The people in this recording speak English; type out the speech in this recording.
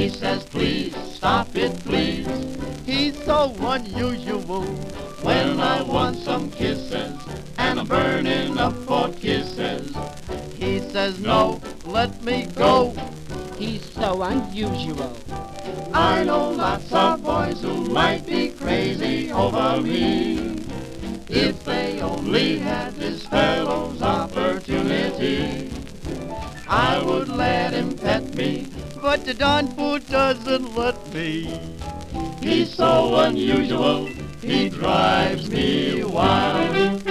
He says, please, stop it, please. He's so unusual. When I want some kisses, and I'm burning up for kisses. He says, no, let me go. He's so unusual. I know lots of boys who might be crazy over me. If they only had this fellow's opportunity, I would let him pet me, but the darn fool doesn't let me. He's so unusual, he drives me wild.